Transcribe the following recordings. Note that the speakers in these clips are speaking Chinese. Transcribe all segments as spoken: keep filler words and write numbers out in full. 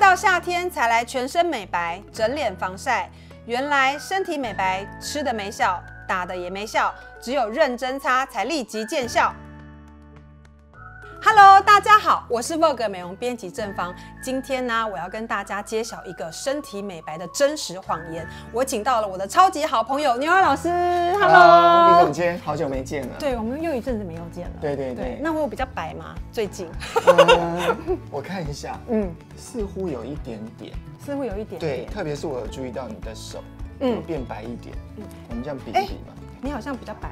快到夏天才来全身美白、整脸防晒，原来身体美白吃的没效，打的也没效，只有认真擦才立即见效。 Hello， 大家好，我是 Vogue 美容编辑郑芳。今天呢，我要跟大家揭晓一个身体美白的真实谎言。我请到了我的超级好朋友牛兒老师。Hello， 李总监，好久没见了。对，我们又一阵子没有见了。对对 对, 對。那我比较白吗？最近？呃、我看一下，嗯，似乎有一点点，似乎有一点点。对，特别是我有注意到你的手，嗯，变白一点。嗯，我们这样比一比嘛。欸 你好像比较白，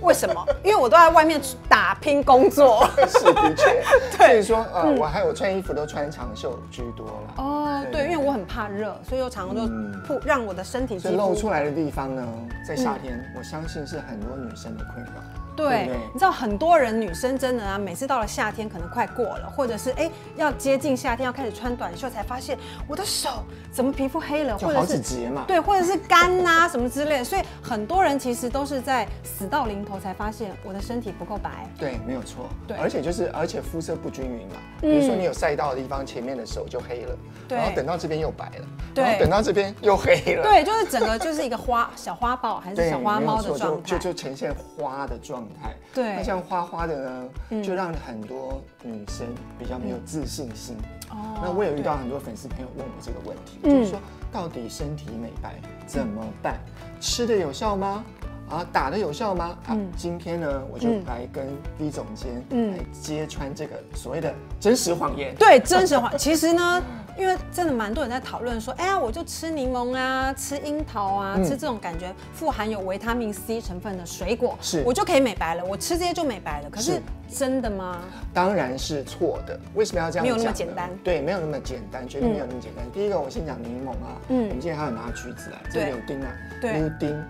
为什么？因为我都在外面打拼工作，是的确。所以说，呃，嗯、我还有穿衣服都穿长袖居多啦。哦， 对, 對，因为我很怕热，所以我常常就不、嗯、让我的身体肌肤露出来的地方呢，在夏天，嗯、我相信是很多女生的困扰。 对，对对你知道很多人女生真的啊，每次到了夏天可能快过了，或者是哎要接近夏天要开始穿短袖，才发现我的手怎么皮肤黑了，就好几节嘛，对，或者是干呐、啊、什么之类的，所以很多人其实都是在死到临头才发现我的身体不够白。对，没有错。对，而且就是而且肤色不均匀嘛，比如说你有晒到的地方，前面的手就黑了，嗯、然后等到这边又白了，然后等到这边又黑了，对，就是整个就是一个花小花豹还是小花猫的状态，就 就, 就呈现花的状态。 对，那像花花的呢，嗯、就让很多女生比较没有自信心。哦、嗯，那我也遇到很多粉丝朋友问我这个问题，嗯、就是说到底身体美白怎么办？嗯、吃的有效吗？啊，打的有效吗？啊，嗯、今天呢，我就来跟 V 总监来揭穿这个所谓的真实谎言。对，真实谎，其实呢。 因为真的蛮多人在讨论说，哎呀，我就吃柠檬啊，吃樱桃啊，嗯、吃这种感觉富含有维他命 C 成分的水果，是我就可以美白了，我吃这些就美白了。可是真的吗？当然是错的。为什么要这样讲？没有那么简单。对，没有那么简单，绝对没有那么简单。嗯、第一个，我先讲柠檬啊，嗯，我们今天还有拿橘子啊，这柳丁啊，柳丁，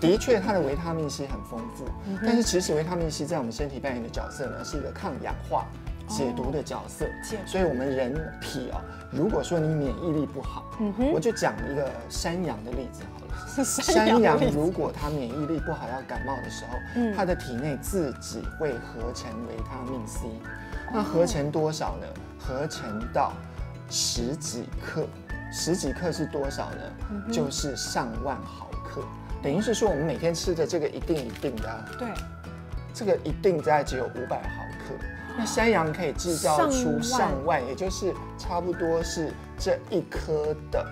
的确它的维他命 C 很丰富，嗯、但是其实维他命 C 在我们身体扮演的角色呢，是一个抗氧化。 解毒的角色，所以我们人体哦，如果说你免疫力不好，我就讲一个山羊的例子好了。山羊如果它免疫力不好，要感冒的时候，它的体内自己会合成维他命 C， 那合成多少呢？合成到十几克，十几克是多少呢？就是上万毫克，等于是说我们每天吃的这个一定一定的，对，这个一定大概只有五百毫克。 那山羊可以制造出上万，也就是差不多是这一颗的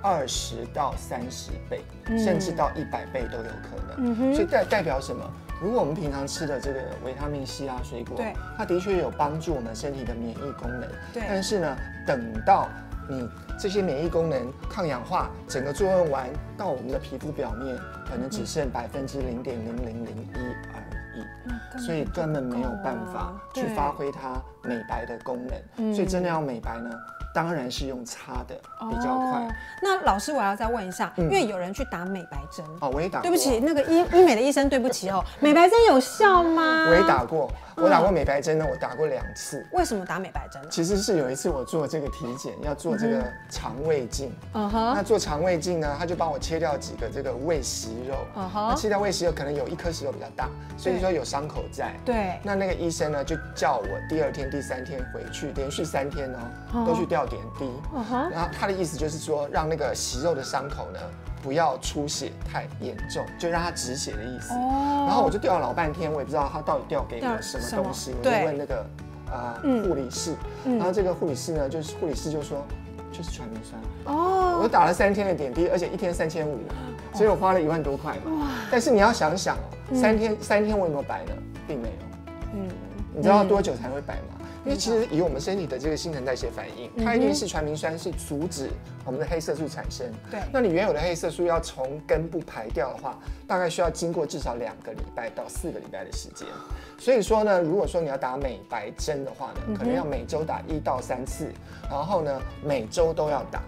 二十到三十倍，嗯、甚至到一百倍都有可能。嗯、所以代代表什么？如果我们平常吃的这个维他命 C 啊，水果，它的确有帮助我们身体的免疫功能。但是呢，等到你这些免疫功能抗氧化整个作用完，到我们的皮肤表面，可能只剩百分之零点零零零一而已。 所以根本没有办法去发挥它美白的功能，所以真的要美白呢，当然是用擦的比较快。那老师，我要再问一下，因为有人去打美白针哦，我也打。对不起，那个医医美的医生，对不起哦，美白针有效吗？我也打过，我打过美白针呢，我打过两次。为什么打美白针？其实是有一次我做这个体检，要做这个肠胃镜，那做肠胃镜呢，他就帮我切掉几个这个胃息肉，那切掉胃息肉可能有一颗息肉比较大，所以说有。 伤口在对，那那个医生呢就叫我第二天、第三天回去，连续三天哦都去吊点滴。然后他的意思就是说，让那个息肉的伤口呢不要出血太严重，就让它止血的意思。然后我就吊了老半天，我也不知道他到底吊给我什么东西，我就问那个啊护理师，然后这个护理师呢就是护理师就说就是传明酸哦，我打了三天的点滴，而且一天三千五，所以我花了一万多块嘛。但是你要想想。 三天，三天我有没有白呢？并没有。嗯，你知道多久才会白吗？因为其实以我们身体的这个新陈代谢反应，它一定是传明酸是阻止我们的黑色素产生。对，那你原有的黑色素要从根部排掉的话，大概需要经过至少两个礼拜到四个礼拜的时间。所以说呢，如果说你要打美白针的话呢，可能要每周打一到三次，然后呢每周都要打，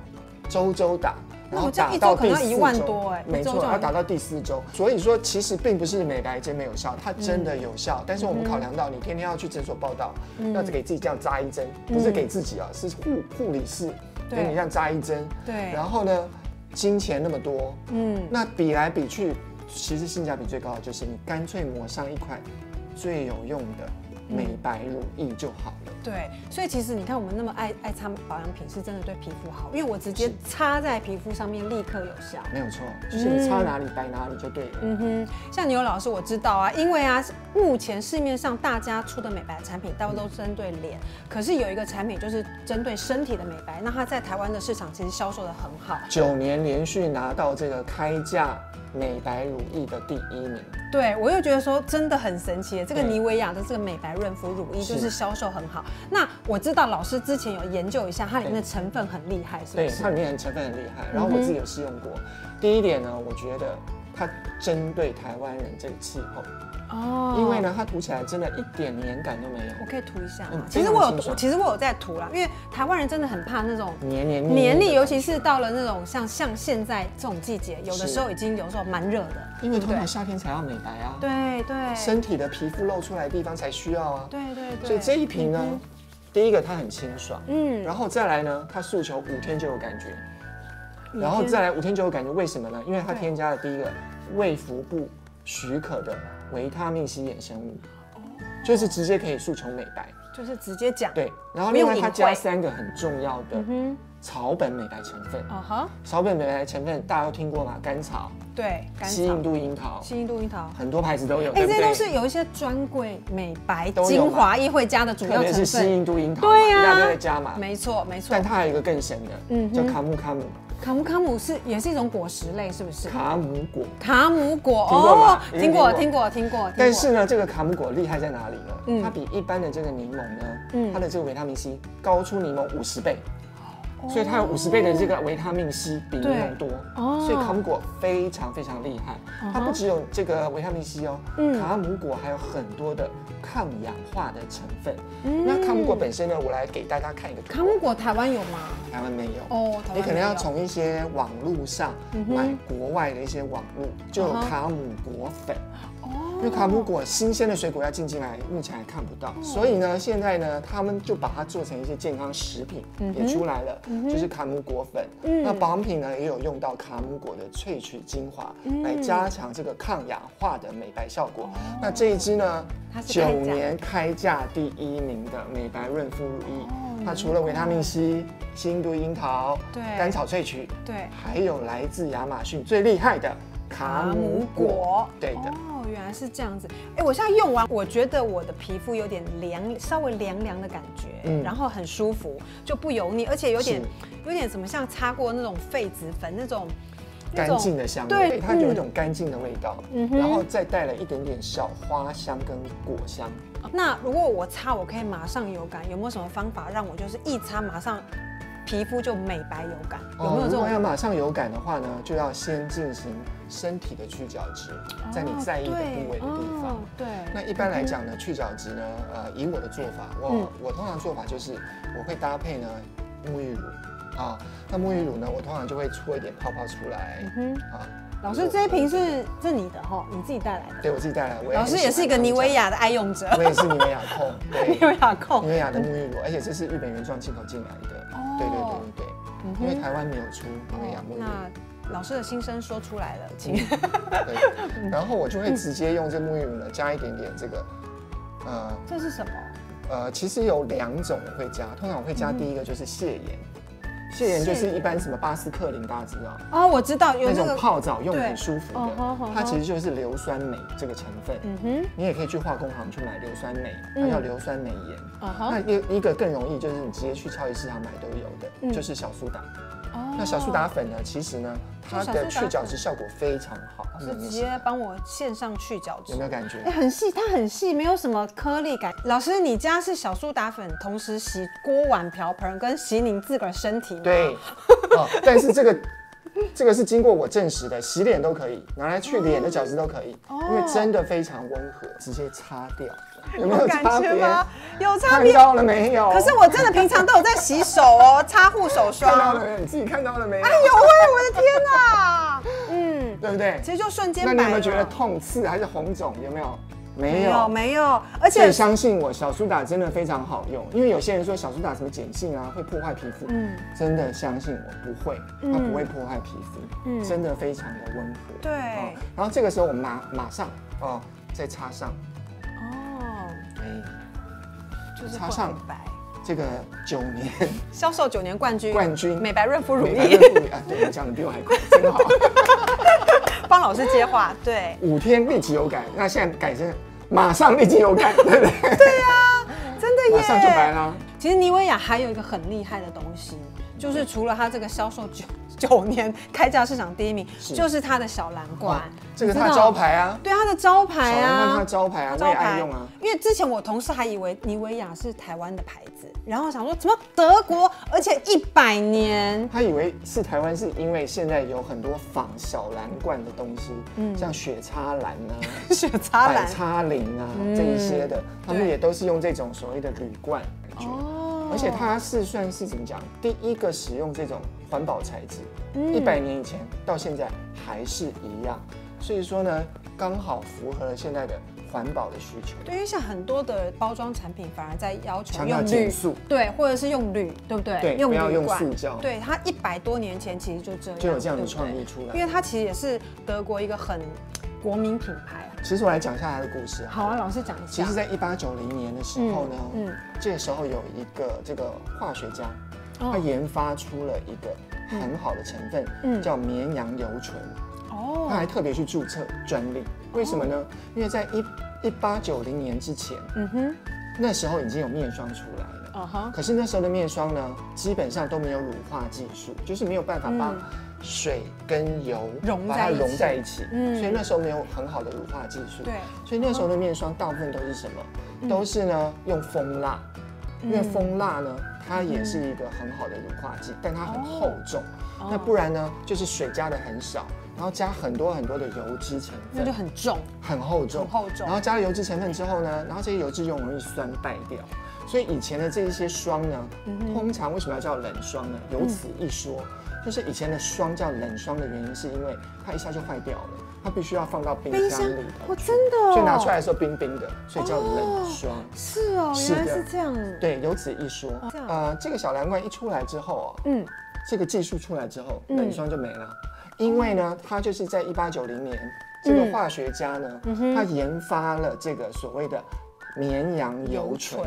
周周打。 然后打到第四周，没错，要打到第四周。所以说，其实并不是美白针没有效，它真的有效。但是我们考量到你天天要去诊所报道，要给自己这样扎一针，不是给自己啊，是护护理师给你这样扎一针。对。然后呢，金钱那么多，嗯，那比来比去，其实性价比最高的就是你干脆抹上一款最有用的美白乳液就好了。对，所以其实你看，我们那么爱爱擦保养品，是真的对皮肤好，因为我直接擦在皮肤上面，立刻有效。没有错，就是你擦哪里白哪里就对了。嗯哼，像牛老师，我知道啊，因为啊，目前市面上大家出的美白产品，大部分都针对脸，可是有一个产品就是针对身体的美白，那它在台湾的市场其实销售的很好，九年连续拿到这个开价美白乳液的第一名。对，我又觉得说真的很神奇，这个妮维雅的这个美白润肤乳液就是销售很好。那我知道老师之前有研究一下，它里面的成分很厉害，是不是？对，它里面的成分很厉害。然后我自己有试用过。嗯、第一点呢，我觉得它针对台湾人这个气候。 哦，因为呢，它涂起来真的一点黏感都没有。我可以涂一下嘛？其实我有，其实我有在涂啦，因为台湾人真的很怕那种黏黏黏腻，尤其是到了那种像像现在这种季节，有的时候已经有时候蛮热的。因为通常夏天才要美白啊。对对。身体的皮肤露出来的地方才需要啊。对对对。所以这一瓶呢，第一个它很清爽，嗯，然后再来呢，它诉求五天就有感觉，然后再来五天就有感觉，为什么呢？因为它添加了第一个卫福部许可的 维他命 C 衍生物，就是直接可以诉求美白，就是直接讲对。然后另外它加三个很重要的草本美白成分。哦哈，草本美白成分大家都听过嘛？甘草，对，西印度樱桃，西印度樱桃，很多牌子都有。哎，这都是有一些专柜美白精华液会加的主要成分，特别是西印度樱桃，对呀，大家都在加嘛。没错，没错。但它还有一个更神的，嗯，叫卡木卡姆。 卡姆卡姆是也是一种果实类，是不是？卡姆果，卡姆果哦，听过听过听过。但是呢，这个卡姆果厉害在哪里呢？嗯，它比一般的这个柠檬呢，嗯，它的这个维他命 C 高出柠檬五十倍，所以它有五十倍的这个维他命 C 比柠檬多哦，所以卡姆果非常非常厉害。它不只有这个维他命 C 哦，卡姆果还有很多的抗氧化的成分。那卡姆果本身呢，我来给大家看一个。卡姆果台湾有吗？ 台湾没有哦，你可能要从一些网络上买国外的一些网络，就有卡姆果粉哦。因为卡姆果新鲜的水果要进进来，目前还看不到，所以呢，现在呢，他们就把它做成一些健康食品也出来了，就是卡姆果粉。那保养品呢也有用到卡姆果的萃取精华来加强这个抗氧化的美白效果。那这一支呢，九年开价第一名的美白润肤乳液。 它除了维他命 C、西印度樱桃、甘草萃取，对，还有来自亚马逊最厉害的卡姆果，对的。哦，原来是这样子。哎，我现在用完，我觉得我的皮肤有点凉，稍微凉凉的感觉，嗯，然后很舒服，就不油腻，而且有点有点怎么像擦过那种痱子粉那种干净的香味，对，它有一种干净的味道，嗯，然后再带了一点点小花香跟果香。 那如果我擦，我可以马上有感，有没有什么方法让我就是一擦马上皮肤就美白有感？有没有这种？如果要马上有感的话呢，就要先进行身体的去角质，在你在意的部位的地方。对。那一般来讲呢，去角质呢，呃，以我的做法，我我通常做法就是我会搭配呢沐浴乳啊，那沐浴乳呢，我通常就会搓一点泡泡出来，嗯啊。 老师，这一瓶是这你的哈，你自己带来的？对，我自己带来。老师也是一个妮维雅的爱用者，我也是妮维雅控，妮维雅控，妮维雅的沐浴乳，而且这是日本原装进口进来的。哦，对对对对对，因为台湾没有出妮维雅沐浴乳。那老师的心声说出来了，请。对，然后我就会直接用这沐浴乳呢，加一点点这个，呃，这是什么？呃，其实有两种我会加，通常我会加第一个就是卸盐。 卸盐就是一般什么巴斯克林，大家知道哦，我知道有那种泡澡用很舒服的，它其实就是硫酸镁这个成分。嗯哼，你也可以去化工行去买硫酸镁，它叫硫酸镁盐。那一一个更容易就是你直接去超级市场买都有的，就是小苏打。哦，那小苏打粉呢，其实呢它的去角质效果非常好，是直接帮我线上去角质，有没有感觉？哎，很细，它很细，没有什么颗粒感。老师，你家是小苏打粉，同时洗锅碗瓢盆跟洗您自个儿身体。 对，哦，但是这个这个是经过我证实的，洗脸都可以，拿来去脸的角质都可以，哦、因为真的非常温和，直接擦掉，有没有差别？有差别，看到了没有？可是我真的平常都有在洗手哦，擦护手霜。看到了没有？你自己看到了没有？哎呦喂，我的天哪！嗯，对不对？其实就瞬间白了。那你有没有觉得痛刺还是红肿？有没有？ 没有没有，而且相信我，小苏打真的非常好用。因为有些人说小苏打什么碱性啊，会破坏皮肤。嗯，真的相信我，不会，它不会破坏皮肤。嗯，真的非常的温和。对。然后这个时候我们马马上哦，再擦上。哦。哎，就是擦上这个九年销售九年冠军冠军美白润肤乳液。啊，对，你讲的比我还快，真好。帮老师接话，对。五天立即有感，那现在改成马上立即有感，对不对？对啊，真的耶，马上就白了。其实妮维雅还有一个很厉害的东西，就是除了它这个销售九。 九年开价市场第一名，就是它的小蓝罐，这个它招牌啊，对它的招牌啊，小蓝罐它招牌啊，我也爱用啊。因为之前我同事还以为妮维雅是台湾的牌子，然后想说怎么德国，而且一百年，他以为是台湾，是因为现在有很多仿小蓝罐的东西，嗯，像雪插蓝啊、雪插蓝、百插铃啊这一些的，他们也都是用这种所谓的铝罐感觉，而且它是算是怎么讲，第一个使用这种。 环保材质，一百年以前到现在还是一样，所以说呢，刚好符合了现在的环保的需求。对，因为像很多的包装产品反而在要求用铝，对，或者是用铝，对不对？对，不要用塑胶。对，它一百多年前其实就这样，就有这样的创意出来。因为它其实也是德国一个很国民品牌。其实我来讲一下它的故事。好啊，老师讲一下。其实，在一八九零年的时候呢，嗯，这个时候有一个这个化学家。 他研发出了一个很好的成分，嗯、叫绵羊油醇。哦，他还特别去注册专利，为什么呢？哦、因为在一一八九零年之前，嗯哼，那时候已经有面霜出来了。哦哈，可是那时候的面霜呢，基本上都没有乳化技术，就是没有办法把水跟油融在一起，融在一起。嗯，所以那时候没有很好的乳化技术。对，所以那时候的面霜大部分都是什么？嗯、都是呢用蜂蜡，因为蜂蜡呢。 它也是一个很好的乳化剂，但它很厚重。哦、那不然呢，就是水加的很少，然后加很多很多的油脂成分，那就很重，很厚重，很厚重。然后加了油脂成分之后呢，然后这些油脂又容易酸败掉。所以以前的这一些霜呢，嗯、通常为什么要叫冷霜呢？有此一说，嗯、就是以前的霜叫冷霜的原因，是因为它一下就坏掉了，它必须要放到冰箱里头。我、哦、真的、哦，所以拿出来的时候冰冰的，所以叫冷霜。哦、是哦，原来是这样。对，有此一说。哦 呃，这个小蓝罐一出来之后啊，嗯，这个技术出来之后，冷霜就没了，因为呢，它就是在一八九零年，这个化学家呢，他研发了这个所谓的绵羊油醇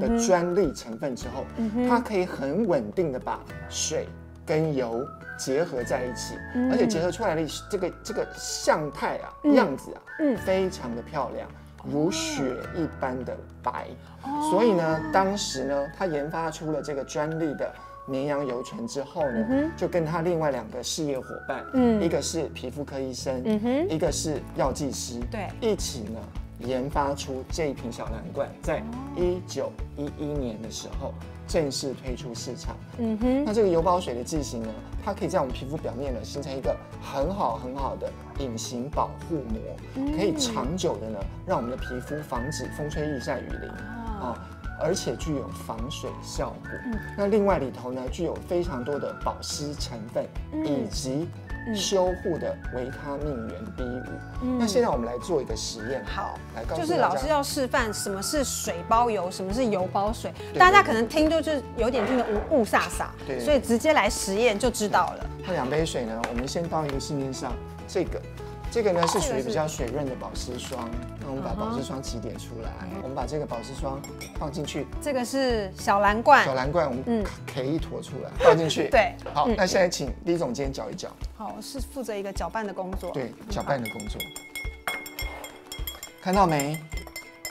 的专利成分之后，它可以很稳定的把水跟油结合在一起，而且结合出来的这个这个相态啊，样子啊，嗯，非常的漂亮。 如雪一般的白，哦、所以呢，当时呢，他研发出了这个专利的绵羊油醇之后呢，嗯、就跟他另外两个事业伙伴，嗯、一个是皮肤科医生，嗯、一个是药剂师，对，一起呢研发出这一瓶小蓝罐，在一九一一年的时候正式推出市场。嗯哼，那这个油包水的剂型呢，它可以在我们皮肤表面呢形成一个很好很好的。 隐形保护膜可以长久的呢，让我们的皮肤防止风吹日晒雨淋啊，而且具有防水效果。嗯、那另外里头呢，具有非常多的保湿成分以及修护的维他命原 B 五。嗯、那现在我们来做一个实验，好，来告诉就是老师要示范什么是水包油，什么是油包水。对对对大家可能听就是有点听得雾雾煞煞，对对对所以直接来实验就知道了。那两杯水呢，我们先倒一个市面上。 这个，这个呢是属于比较水润的保湿霜。那我们把保湿霜起点出来，我们把这个保湿霜放进去。这个是小蓝罐，小蓝罐我们可以一坨出来倒进去。对，好，那现在请李总监搅一搅。好，我是负责一个搅拌的工作。对，搅拌的工作。看到没？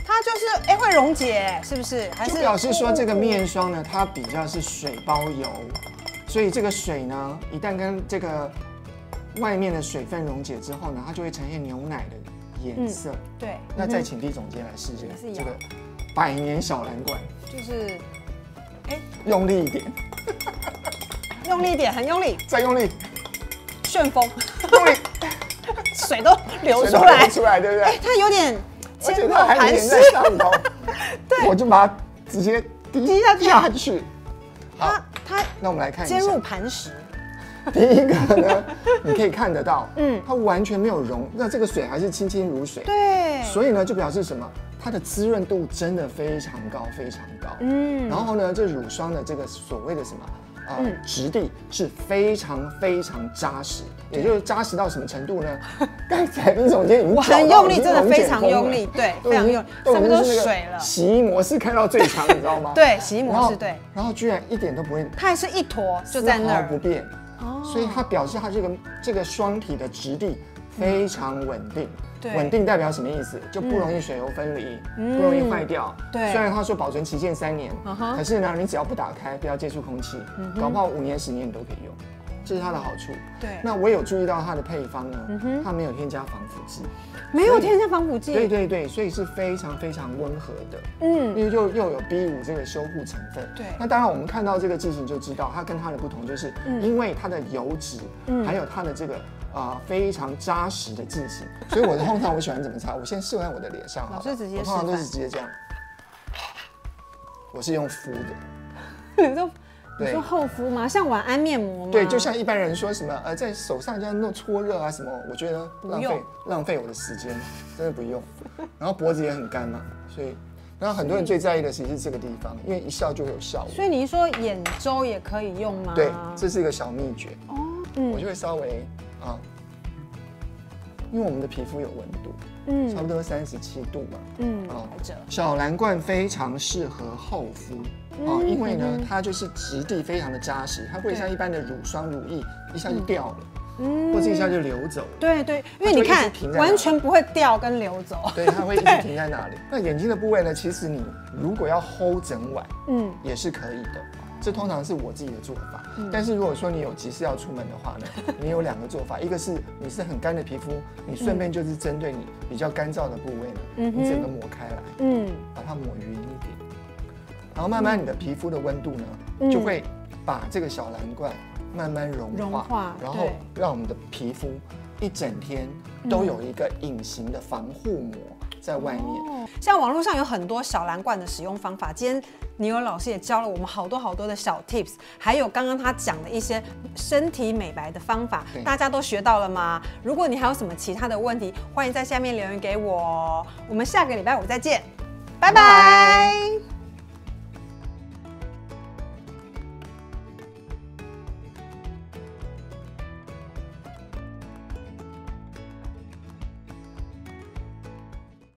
它就是哎会溶解，是不是？还是表示说这个面霜呢，它比较是水包油，所以这个水呢，一旦跟这个。 外面的水分溶解之后呢，它就会呈现牛奶的颜色。嗯、对，那再请李总监来试试这个百年小蓝罐，就是哎，欸、用力一点，用力一点，很用力，再用力，旋风，用力，水都流出来，流出来，对不对？哎、欸，它有点，而且它还粘在上头，对，我就把它直接滴下去。下去好，它，那我们来看一下，接入磐石。 第一个呢，你可以看得到，嗯，它完全没有溶，那这个水还是清清如水，对，所以呢就表示什么？它的滋润度真的非常高，非常高，嗯，然后呢，这乳霜的这个所谓的什么啊、呃嗯、质地是非常非常扎实，也就是扎实到什么程度呢？刚才林总监已经很用力，真的非常用力，对，非常用力，什么都水了。洗衣模式开到最长，你知道吗？对，洗衣模式对。然后居然一点都不会，它还是一坨就在那儿，不变。哦，所以它表示它这个这个双体的质地非常稳定。嗯 稳定代表什么意思？就不容易水油分离，不容易坏掉。对，虽然他说保存期限三年，可是呢，你只要不打开，不要接触空气，搞不好五年、十年你都可以用，这是它的好处。对，那我有注意到它的配方呢，它没有添加防腐剂，没有添加防腐剂，对对对，所以是非常非常温和的。嗯，因为又又有 B 五 这个修护成分。对，那当然我们看到这个剂型就知道，它跟它的不同就是因为它的油脂，还有它的这个。 啊、呃，非常扎实的剂型，所以我的通常我喜欢怎么擦？我先试在我的脸上好了，老师直接通常都是直接这样，我是用敷的。你说你说厚敷吗？像晚安面膜吗？对，就像一般人说什么呃，在手上这样弄搓热啊什么，我觉得浪费浪费我的时间，真的不用。然后脖子也很干嘛，所以。 然后很多人最在意的其实是这个地方，因为一笑就有效果。所以你说眼周也可以用吗？对，这是一个小秘诀。哦，嗯，我就会稍微啊，因为我们的皮肤有温度，嗯，差不多三十七度嘛，嗯，哦，小蓝罐非常适合厚敷啊，因为呢它就是质地非常的扎实，它不会像一般的乳霜、乳液一下就掉了，嗯，或者一下就流走。对对，因为你看完全不会掉跟流走。对，它会一直停在那里。 那眼睛的部位呢？其实你如果要 hold 整晚，嗯，也是可以的。这通常是我自己的做法。嗯、但是如果说你有急事要出门的话呢，你有两个做法，一个是你是很干的皮肤，你顺便就是针对你比较干燥的部位呢，嗯、你整个抹开来，嗯，把它抹匀一点，然后慢慢你的皮肤的温度呢，嗯、就会把这个小蓝罐慢慢融化，融化然后让我们的皮肤一整天都有一个隐形的防护膜。 在外面，像网络上有很多小蓝罐的使用方法。今天倪有老师也教了我们好多好多的小 tips， 还有刚刚他讲的一些身体美白的方法，大家都学到了吗？如果你还有什么其他的问题，欢迎在下面留言给我。我们下个礼拜五再见，拜拜。